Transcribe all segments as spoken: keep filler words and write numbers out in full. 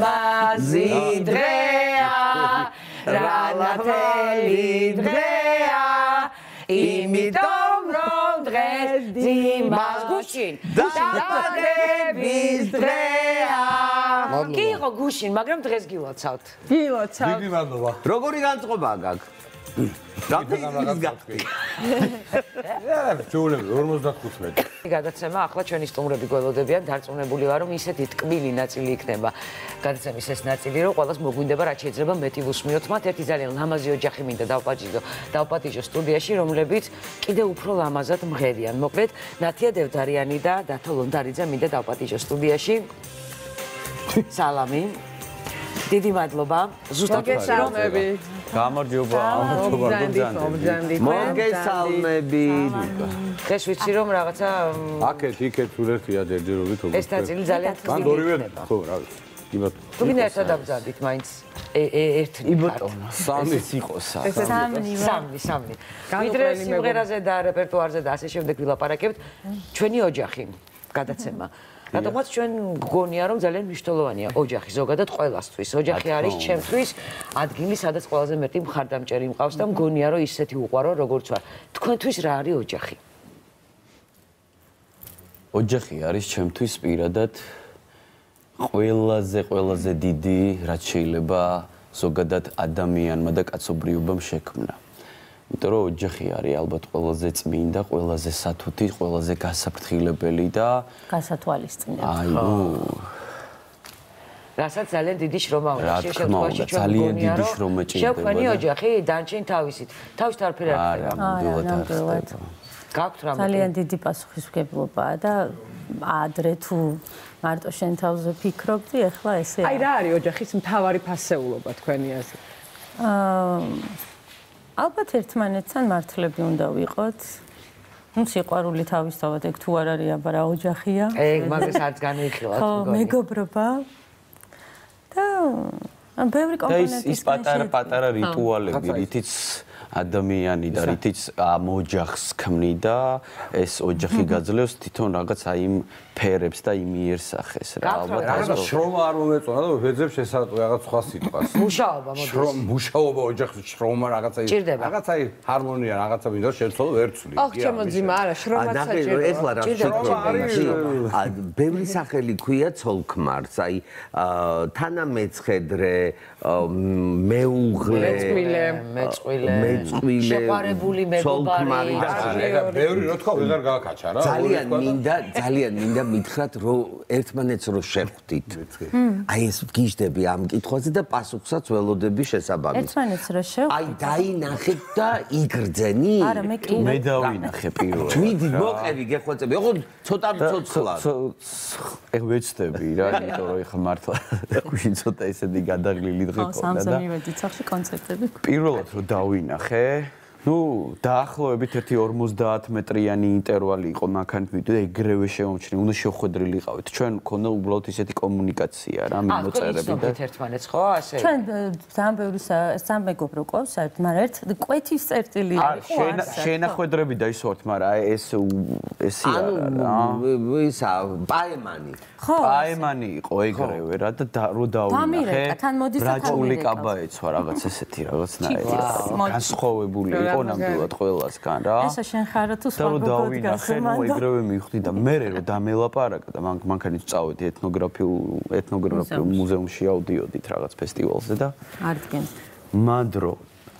Mazidrea, Ranatelidrea, imitom Londres, Dimasgushin, Dimasgushin. Ki Rogushin, magram tres gilotsat. Gilotsat. Rogorigan Trobagag. ჩულები ორმოცდახუთი. გადაცემა ახლა ჩვენი სტუმრები გველოდებიან, დარწმუნებული ვარ, რომ ისეთი ტკბილი ნაწილი იქნება გადაცემის ეს ნაწილი, რომ ყველას მოგვინდება რაც შეიძლება მეტი ვუსმიოთ მათ. ერთი ძალიან ლამაზი ოჯახი მინდა დავაპატიჟო, დავაპატიჟო სტუდიაში, რომლებიც კიდე უფრო ლამაზად მღერიან. მოკლედ, ნათია დევდარიანი და დათო ლონდარიძე მინდა დავაპატიჟო სტუდიაში. სალამი. დიდი მადლობა. ზუსტად გესალმები. გამარჯობა, გამარჯობა. მოგესალმები. ეს ვიცი რომ რაღაცა აკეთ, იქეთ სულერთია ერთერობით უბო. ეს ნაწილი ძალიან ხდება. ან ორივე, ხო, რა ვიცი. იმათ. თუ ვინ ერთად დაგძაბით მაინც ერთი იბოტონა. სამი იყოს. სამი, სამი, სამი. ვიდრე სიმღერაზე და რეპერტუარზე და ასე შემდეგ ვილაპარაკებთ. ჩვენი ოჯახი გადაცემა. რადგანაც ჩვენ გგონია რომ ძალიან მნიშვნელოვანია ოჯახი ზოგადად ყველასთვის. ოჯახი არის ჩემთვის ადგილი, სადაც ყველაზე მეტი მხარდამჭერი მყავს და მგონია რომ ისეთი უყვარო როგორც ვარ. თქვენთვის რა არის ოჯახი? ოჯახი არის ჩემთვის პირადად ყველაზე ყველაზე დიდი რაც შეიძლება ზოგადად ადამიანმა და კაცობრიობამ შექმნა. იმიტომ რომ ოჯახი არის ალბათ ყველაზე წმინდა, ყველაზე სათუთი, ყველაზე გასაფრთხილებელი და გასათვალისწინებელი. აიო. რასაც ძალიან დიდი შრომა უნდა შეშეთქვაში ჩვენ გონია. შევქმნი ოჯახი დანჩენ თავისით. თავის თარფი რა არის? ნამდვილად. გაქვთ რამე? ძალიან დიდი პასუხისმგებლობაა და ადრე თუ მარტო შენ თავზე ფიქრობდი, ახლა ესე. აი რა არის ოჯახის მთავარი ფასეულობა თქვენი აზრით? აა ალბათ ერთმანეთთან მართლები უნდა ვიყოთ. ნუ სიყვარული თავისთავად ეგ თუ არ არის, აბა რა ოჯახია. ეგ მაგას არც განვიხილავთ. ხო, მეგობრობა. და ამ ბევრი კომპონენტის და ის პატარა პატარა რიტუალები, რითიც ადამიანი და რითიც ამ ოჯახს ქმნიდა, ეს ოჯახი გაძლევს თვითონ რაღაც აი იმ ფერებს და იმ იერსახეს რა. ალბათ არა შრომა არ მომეწონა და ვეძებ შესაძლოა რაღაც სხვა სიტყვას. მუშაობა მოდის. შრომა, მუშაობა ოჯახში შრომა რაღაცა ის რაღაცა ჰარმონია რაღაცა მინდა შეცვალო ვერცვლი. ოხ, შემოძიმა არა, შრომაც საჭიროა. ეხლა რა შრომა არის? ბევრი სახელი ქვია ცოლქმარს, აი თანამეცხედრე, მეუღლე, მეწყვილე, მეწყვილე შეყარებული მეგობარი და ბევრი რო თქვა ვეღარ გააკაჩა რა. ძალიან მინდა, ძალიან მინდა მითხრათ რომ ერთმანეთს რო შევხვდით. აი ეს გიждები ამ კითხვაზე და პასუხსაც ველოდები შესაბამის. ერთმანეთს რო შევხვდით. აი დაინახეთ და იგრძენი. არა მე კი მე დავინახე პირველად. თვით მოყევი გეხვეწები. ოღონ ცოტა ცოცხლა. ეგ ვეცდები რა, იმიტომ რომ ეხა მართლა გვინ ცოტა ესეთი გადაღლილი დღე ყავდა და ხო სამზე მივედით სახში კონცერტები. პირველად რო დავინახე ну დაახლოებით ერთი ორმოცდაათ მეტრიანი ინტერვალი იყო მანქანით მივიდა ეგრევე შევამჩნი უნდა შევხვედრილიყავით ჩვენ მქონდა უბრალოდ ისეთი კომუნიკაცია რა მიმოწერებიდან აი ერთმანეთს ხო ასე ჩვენ ძალიან ბევრი სამეგობრო ყავს საერთოდ მაგრამ ერთ კვეთის წერტილი არის ხო შენახვედრები და ის ვართ მაგრამ ეს ესია რა ანუ ისა პაემანი ხო პაემანი იყო ეგრევე რა და რო დავინახე რაჭული კაბა ეცვა რაღაც ესეთი რაღაცნაირი განსხოვებული კონამდულად ყველასგან რა. ესა შენ ხარ თუ სხვა გოგოდ გასმანდა. მე ეგრევე მივხვდი და მე რო დამელაპარაკა და მანქანით წავედი ეთნოგრაფიულ ეთნოგრაფიულ მუზეუმში ავდიოდით რაღაც ფესტივალზე და არტგენს. მანდრო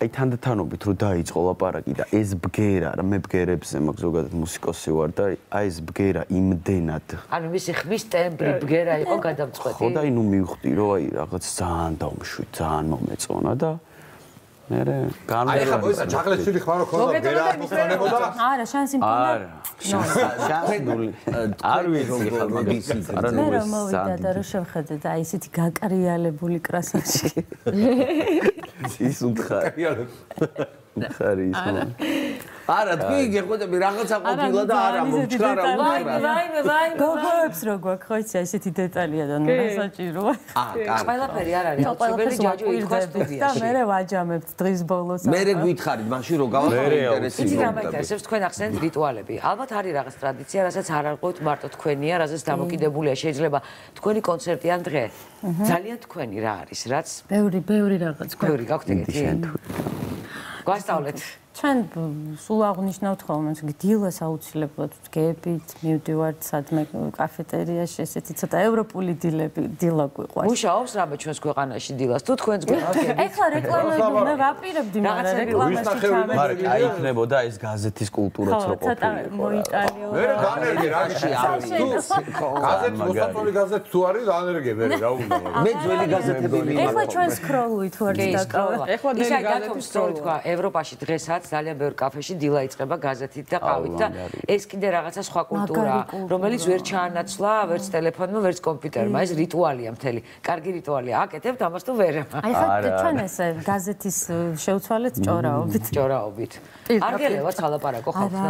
აი თანდათანობით რო დაიწყო ლაპარაკი და ეს ბგერა რა მე ბგერებზე მაგ ზოგადად მუსიკოსი ვარ და აი ეს ბგერა იმდენად ანუ მისი ხმის ტემპი ბგერა იყო გადამწყვეტი. ხო და ინუ მივხვდი რომ აი რაღაც ძალიან დავმშვი ძალიან მომეწონა და მერე გამერა აი ჩახლეცილი ხმარო ქონდა ბერა მოგონებოდა არა შანსი მქონდა შანსი არ ვიცი ხარ მაგის არა მოვიდა და რო შევხედე და აი ესეთი გაკრიალებული კრასაში ის უთხარი არის უთხარი ის არა თქვი გეხოდა მე რაღაცა ყოფილა და არა მოჩქარა უნდა რაიმე ვაიმე გოგოებს რო გვაქვს ხო იცი ესეთი დეტალია და ნუ გასაჭიროა აა ყველაფერი არ არის ყველაფერი ჯაჯო იყო სტუდიაში და მე ვაჯამებთ დღის ბოლოს მე გითხარით მაშინ რო გავახსენე ინტერესი იცი რა მაინტერესებს თქვენ ახსენეთ რიტუალები ალბათ არის რაღაც ტრადიცია რასაც არ არყოთ მარტო თქვენია რასაც დამოკიდებულია შეიძლება თქვენი კონცერტი ან დღე ძალიან თქვენი რა არის რაც ბევრი ბევრი რაღაც გვაქვს გაქვთ ეგეთი გვასწავლეთ ჩვენ სულ აღნიშნავთ ხოლმე დილას აუცილებლად ვდგებით მივდივართ სადმე კაფეტერიაში ესეთი ცოტა ევროპული დილები დილა გვიყვარს მუშაობს რამე ჩვენს ქვეყანაში დილას თუ თქვენს გვიყვარს ეხლა რეკლამები ვაპირებდი მაგრამ რეკლამაში მაგრამ აი იქნებოდა ეს გაზეთის კულტურაც რო ყოფილი ხო ცოტა მოიტალიო მე განერგე რაში არის თუ გაზეთ მოსაწვევი გაზეთ თუ არის განერგე მე რა უნდა მე ძველი გაზეთები ვიყავი ეხლა ჩვენ სკროლვით ვარ დაკავე ეხლა დელი გაზეთები სკროლი თქვა ევროპაში დღესაც ძალიან ბევრ კაფეში დილა იწყება გაზეთით და ყავით და ეს კიდე რაღაცა სხვა კულტურაა რომელიც ვერ ჩაანაცვლა ვერც ტელეფონმა ვერც კომპიუტერმა ეს რიტუალია მთელი კარგი რიტუალია აკეთებთ ამას თუ ვერ აი ხა ჩვენ ესე გაზეთის შევცვალეთ ჭორაობით ჭორაობით არ გელევა ალაპარაკო ხალხო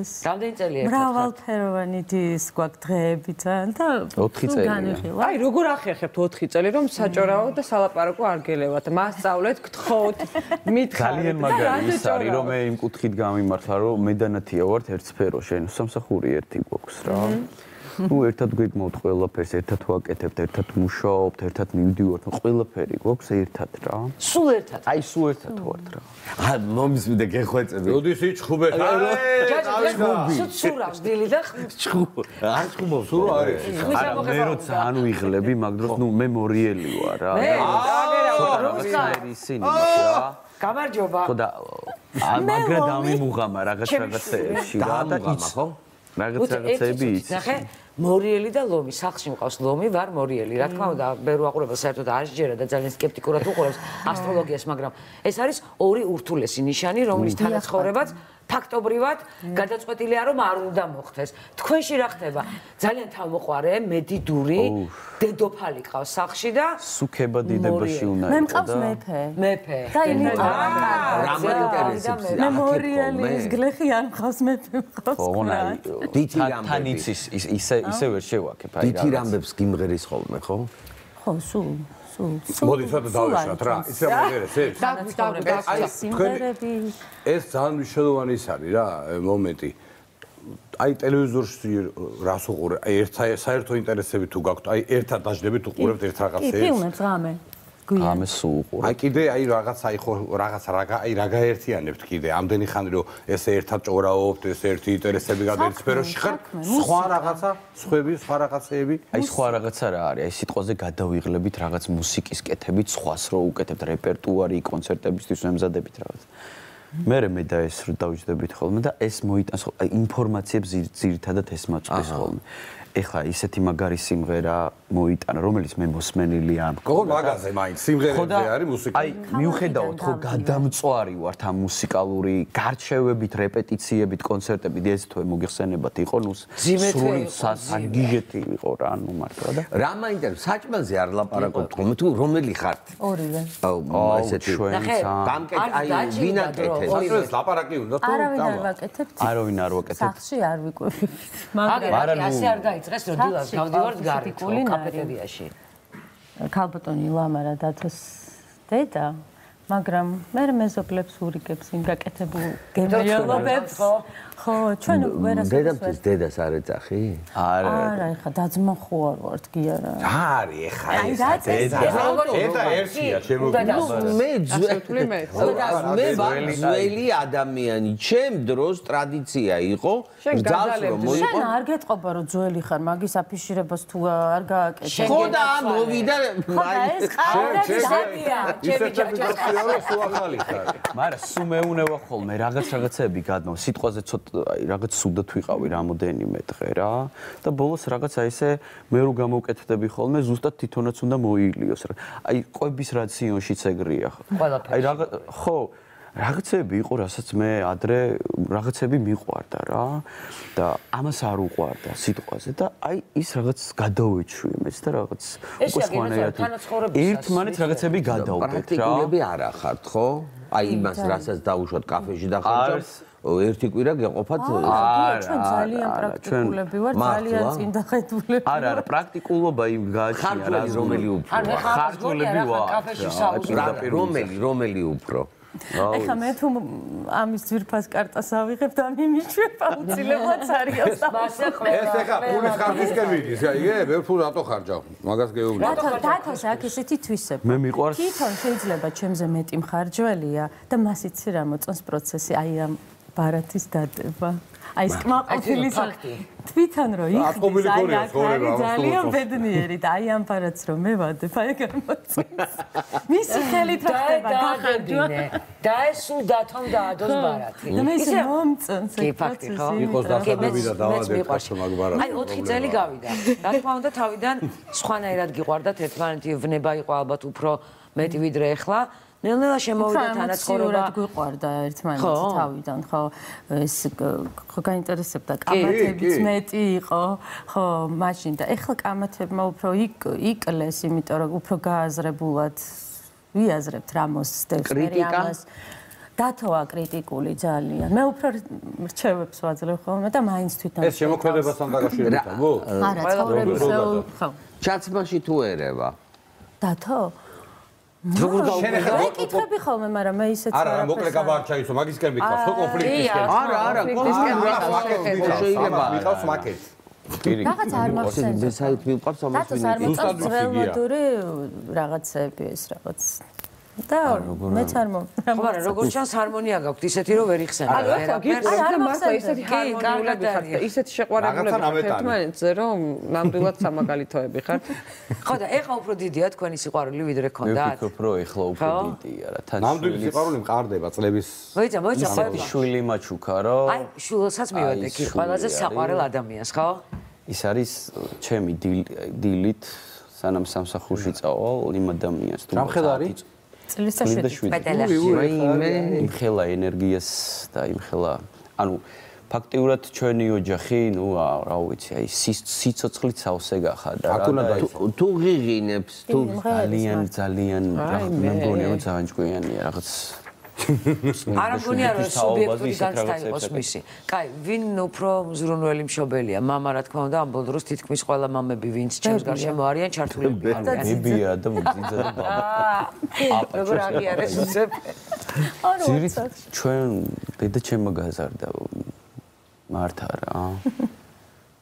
რამდენი წელია მრავალფეროვანი დის გვაქვს დღეებიდან და ოთხი წელი აი როგორ ახერხებთ ოთხი წელი რომ საჭორაო და სალაპარაკო არ გელევათ მასწავლეთ გთხოვთ მითხარით მაგალითად არის რომ მე იმ კუთხით გამიმართა რომ მე დანათია ვართ ერთ სფეროში, ანუ სამსახური ერთი გვაქვს რა. ნუ ერთად გვიგმოთ ყველაფერს, ერთად ვაკეთებთ, ერთად მუშაობთ, ერთად მივდივართ, ყველაფერი გვაქვს ერთად რა. სულ ერთად. აი სულ ერთად ვართ რა. აა მომისმინდა გეხვეწები. როდის იჭხუბე ხა? ჯაჭვი ცურავს დილი და ხუბ. არ ხუბობს, სულ არის. არა მე როცა ანუ იღლები, მაგრამ ნუ მე მორიელი ვარ რა. რუსკარი ისინი რა. გამარჯობა. ხო და მაგრამ დამიმუღამა რაღაც რაღაცეებში რა და იც რაღაც რაღაცები იც ნახე მორიელი და ლომი სახლში მყავს ლომი ვარ მორიელი რა თქმა უნდა ვერ ვაყურებ საერთოდ არ შეერა და ძალიან სკეპტიკურად უყურებს ასტროლოგიას მაგრამ ეს არის ორი ურთულესი ნიშანი რომლის თანაცხოვრებაც ფაქტობრივად გადაწყვეტილია რომ არ უნდა მოხდეს. Თქვენში რა ხდება? Ძალიან თავმოყარე, მედიდური, დედოფალი ყავს სახში და სუქება დიდებაში უნდა. მე მყავს მეფე. მეფე. და იმით რა მაინტერესებს? მე მორიელის გლეხი არ მყავს მეფე მყავს. ხო, დიდი რამბებს ის ისე ისე ვერ შევაქებ აი რა. დიდი რამბებს გიმღერის ხოლმე, ხო? ხო, სულ მოდი სადა დავეშოთ რა ისე მოგერესებს აი სიმღერები ეს ძალიან მნიშვნელოვანი ის არის რა მომენტი აი ტელევიზორში რას უყურე აი ერთ საერთო ინტერესები თუ გაქვთ აი ერთად დაждდებით უყურებთ ერთ რაღაცებს ფილმებს რამე ამე სულ უყურებ აი კიდე აი რაღაცა აიხო რაღაცა რა აი რა გაერთიანებთ კიდე ამდენი ხანი რომ ესე ერთად ჭორაობთ ეს ერთი ინტერესები გადაერთ სფეროში ხარ სხვა რაღაცა სხვები სხვა რაღაცეები აი სხვა რაღაცა რა არის აი სიტყვაზე გადავიღლებით რაღაც მუსიკის კეთებით სხვას რო უკეთებთ რეპერტუარი კონცერტებისთვის ვემზადებით რაღაც მე მე და ეს რო დავიჯდებით ხოლმე და ეს მოიტანს აი ინფორმაციებს ძირითადად ეს მაწყდეს ხოლმე ეხლა ისეთი მაგარი სიმღერა მოიტანა რომელიც მე მოსმენილი ამ გოგო მაგაზე მაინც სიმღერები არის მუსიკა აი მიუხედავად ხო გადამწვარი ვართ ამ მუსიკალური გარჩევებით რეპეტიციებით კონცერტებით ეს თვე მოგიხსენებათ იყო ნუ სრული საგიჟეთი იყო რა ანუ მართლა და რა მაინტერესებს საჭმელზე არ ლაპარაკობთ ხოლმე თუ რომელი ხართ ორივე აი ესეთი ნახე გამკეთ აი ვინაკეთეთ საჭმელს ლაპარაკი უნდა თუ არავინ არ ვაკეთებთ არავინ არ ვაკეთებთ სახში არ ვიკვირდით მაგრამ ასე არ გაიწყეს რომ დილას გავდივართ გარეთ კაფეტერიაში. ქალბატონი ლამა რა დათოს დედა, მაგრამ მე მეზობლებს ურიგებს იმ გაკეთებულ გემრიელობებს. ხო, ჩვენ ვერასოდეს. დედამთის დედას არ ეძახი? არა. არა, ეხა დაძმა ხო არ ვართ კი არა. რა არის ეხა ეს? დედა. დედა ერთია შემოგიყვანს. მე ძველი მე. მე ვარ ძველი ადამიანი. ჩემ დროს ტრადიცია იყო გძალს რომ მოიყო. შენ არ გეტყობა რომ ძველი ხარ, მაგის აფიშირებას თუ არ გააკეთე. ხო და მოვიდა აი ეს ყავდაც დაგია. ჩემი ჯაჭვი სულ ახალი ხარ. მაგრამ სულ მეუნევა ხოლმე რაღაც რაღაცები გადმო. სიტყვაზე ცოტა აი რაღაც სუდად ვიყავი რამოდენიმე დღე რა და ბოლოს რაღაც აი ესე მე რო გამოვკეთდები ხოლმე ზუსტად თვითონაც უნდა მოილიოს რა აი ყვების რაციონშიც ეგრეა აი რაღაც ხო რაღაცები იყო რასაც მე ადრე რაღაცები მიყვარდა რა და ამას არ უყვარდა სიტყვაზე და აი ის რაღაც გადავეჩვიმეს და რაღაც უკუცხვანაირად ერთმანეთს რაღაცები გადავდეთ რა პრაქტიკულები არ ახართ ხო აი იმას რასაც დაუშვათ კაფეში და ხარჯავს ერთი კვირა გეყოფათ ჩვენ ძალიან პრაქტიკულები ვარ ძალიან წინდახედულები არა არა პრაქტიკულობა იმ გააჩნია რომელი უფრო ხარჯულები ვარ კაფეში საუბრობ რომელი რომელი უფრო ეხა მე თუ ამის ძვირფას კარტას ავიღებ და მიმიშვებ აუცილებლად სარიოს მას ახლა ეს ეხა ფულის ხარჯისკენ მიდის იგი მე ფულ რატო ხარჯავ მაგას გეუბნები რატო დათოს აქ ესეთი თვისება თვითონ შეიძლება ჩემზე მეტი მხარჯველია და მას იცი რა მოწონს პროცესი აი ამ ბარათის დატება I am I ნელა შემოვიდა თანაცხოვრება გვიყვარდა ერთმანეთი თავიდან ხო ეს ხო გაინტერესებდა კამათებიც მეტი იყო ხო მაშინ და ეხლა კამათებმა უფრო იკლეს იმიტომ რომ უფრო გააზრებულად ვიაზრებთ რა მოსდევს რეალს დათოა კრიტიკული ძალიან მე უფრო რჩევებს ვაძლევ ხოლმე და მაინც თვითონ ეს შემოქმედებასთან დაკავშირებით ხო არა ცხოვრებისეულ ხო ჩაცმაში თუ ერევა დათო როგორ გავიხსენე? ეკითხები ხოლმე, მაგრამ მე ისეც არა. არა, მოკლედ გაბარჩაიცო, მაგისკენ მიყავს, ხო კონფლიქტისკენ. არა, არა, კონფლიქტისკენ შეიძლება მიყავს მაკეტი. რაღაც არ მახსენს. მე საით მიყავს ამას. დათოს არ მოწონს ველოდური რაღაცები ეს რაღაც. და მეც არ მომ. მაგრამ როგორ ჩანს ჰარმონია გაქვთ ისეთი რომ ვერ იხსენე. არა, არა, მართლა ისეთი ჰარმონია გიხარდა. ისეთი შეყვარებულები ერთმანეთზე რომ ნამდვილად სამაგალითოები ხართ. ხო და ეხა უფრო დიდია თქვენი სიყვარული ვიდრე გქონდათ? მე ვფიქრობ რომ ეხლა უფრო დიდია რა. ნამდვილი სიყვარული მყარდება წლების. მოიცა, მოიცა, ყველა შვილი მაჩუკა რა. აი, შვილსაც მივატე კი ყველაზე საყვარელ ადამიანს, ხო? ის არის ჩემი დილით სანამ სამსახურში წავალ იმ ადამიანს თუ სამხედარი წლისაშეში მე იმხელა ენერგიას და იმხელა ანუ ფაქტიურად ჩვენი ოჯახი ნუ რა ვიცი აი სიცოცხლით სავსე გახადა რა თუ ღიღინებს თუ ძალიან ძალიან მე მგონია რომ ძალიან ჭკვიანია რაღაც არა მგონია რომ სუბიექტური განცდა იყოს მისი კაი ვინ უფრო მზრუნველი მშობელია მამა რა თქმა უნდა ამ ბოლო დროს თითქმის ყველა მამები ვინც ჩემს გარშემო არიან ჩართულები არიან ებია და ძიძა და ბაბა როგორ აღიარეს უცებ ზირით ჩვენ დედა ჩემმა გაზარდა მართა რა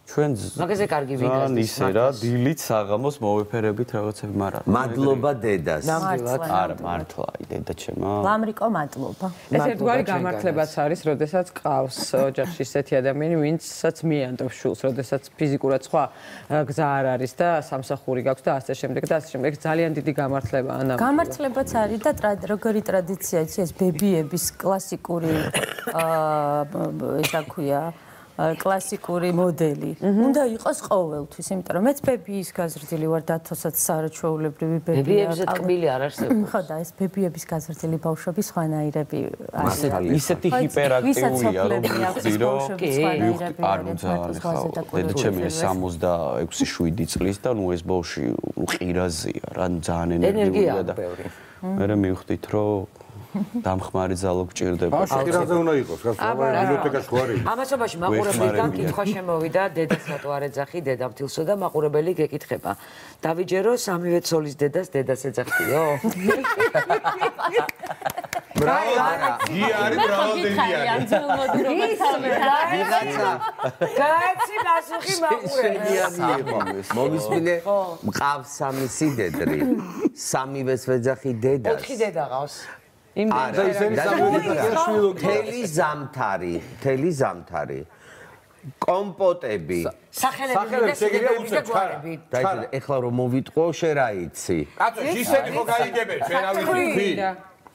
ჩვენ მაგაზე კარგი ვიგას ისე რა დილით საღამოს მოვეფერებით რაღაცები მაგრამ მადლობა დედას ნამდვილად არა მართლა აი დედა ჩემო ლამრიკო მადლობა ეს ერთგვარი გამართლებაც არის როდესაც ყავს ოჯახში ისეთი ადამიანი ვინცაც მიანდობს შულს როდესაც ფიზიკურად სხვა გზა არ არის და სამსახური გაქვს და ასე შემდეგ და ასე შემდეგ ძალიან დიდი გამართლება ანა გამართლებაც არის და როგორი ტრადიცია იცი ეს ბებიების კლასიკური აა ეს რა ქვია კლასიკური მოდელი. Უნდა იყოს ყოველთვის, იმიტომ რომ მეც ბებიის გაზრდილი ვარ, დათოსაც საარჩეულებრივი ბებია. ბებიებზე ტკბილი არ არსებობს. ხო და ეს ბებიების გაზრდილი ბავშვები სხვანაირები არიან. ისეთი ჰიპერაქტიულია, რომ ზირო არ უძაარ ხარ. დედა ჩემი სამოცდაექვსი შვიდი წლის და ნუ ეს ბავში ყირაზია რა, ძალიან ენერგიულია და მე მივხვდით რომ დამხმარი ძალო გჭირდება. აკირაზე უნდა იყოს, გასულა ბიბლიოთეკაში ხوارი. ამასობაში მაყურებელთან კითხვა შემოვიდა, დედას რატო არ ეძახი, დედა მთილსო და მაყურებელი გეკითხება. დავიჯერო სამივე ცოლის დედას, დედას ეძახიო? ბრავო, გი არის ბრავოდელია. ვიღაცა კაცი მასუხი მაყურებელი. მომისმინე მყავს სამი სიდედრი. სამივეს ეძახი დედას. ოთხი დედა ყავს. არა, თელი ზამთარი, თელი ზამთარი, კომპოტები, სახელები და გვარები. დაიჯერე, ეხლა რომ მოვიტყო, შე რა იცი? კაცო, ისეთი ხო გაიგებენ, შენ რა ვიცი?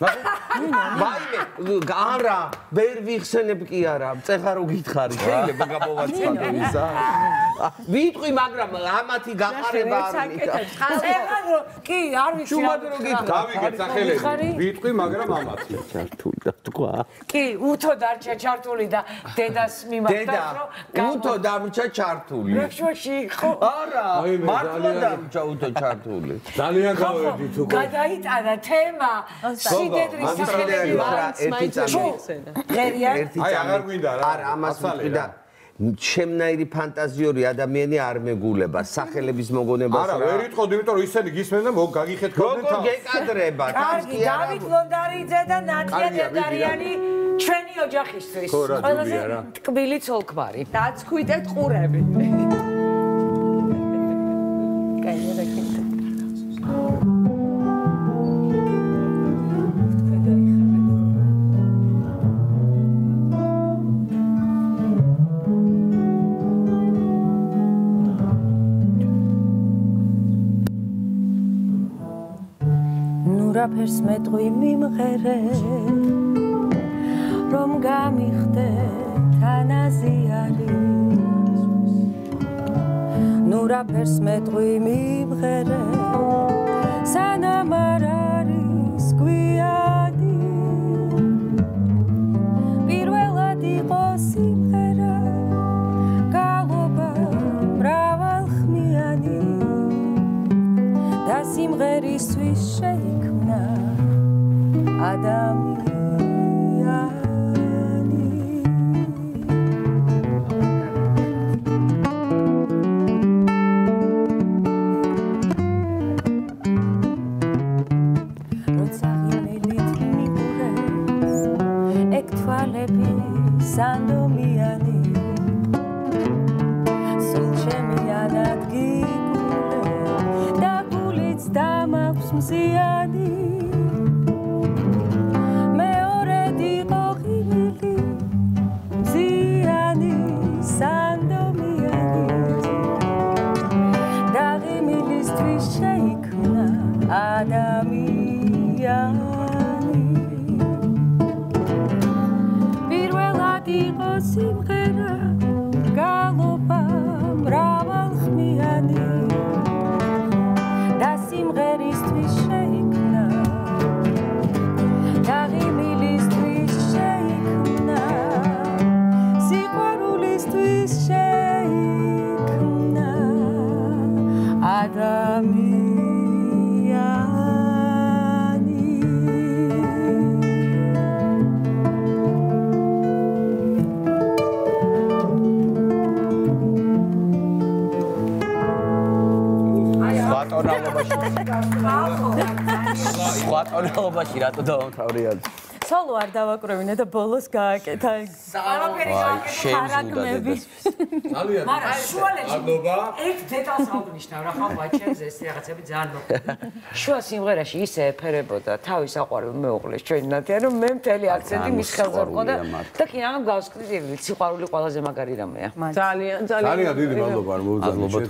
Vaime, Gara, Bervixeneb Kiara, Teharugitari, Bagabovazza. Vitri Magram, Amati Gagara, I am with that. Chemnairi Pantaziori, Adamini Arme Guleba, Sahelibis Mogoneba. I told you to recent Gisman Mogagi had gone to get Adreba. David Londari, Nadia Dariani, Treni of Jahistry. Kabili Tolkmari. That's quit at Horeb. First met we mimgere, rom gamichte tanaziari. Nura first met we mimgere, sana marari squiadi. Viruela di gosimera, galoba braval khmiani. Dasimgeri swishay. Adam Solo are Davakrovina, the Boloska,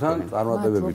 Shame,